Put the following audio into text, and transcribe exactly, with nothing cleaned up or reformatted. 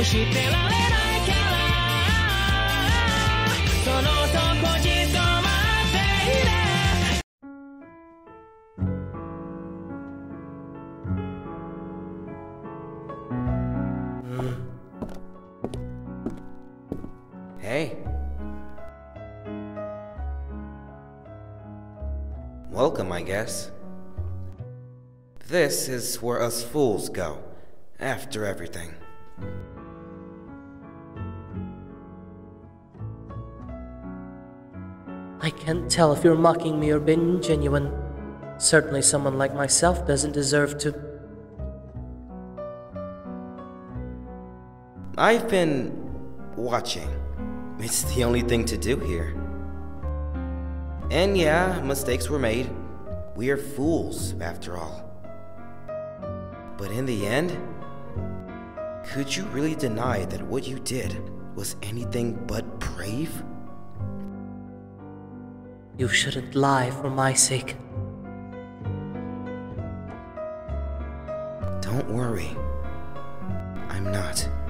うしてられないからそのとこじっと待っていれ。Hey. Welcome, I guess. This is where us fools go, after everything. I can't tell if you're mocking me or being genuine. Certainly someone like myself doesn't deserve to... I've been... watching. It's the only thing to do here. And yeah, mistakes were made. We're fools, after all. But in the end, could you really deny that what you did was anything but brave? You shouldn't lie for my sake. Don't worry. I'm not.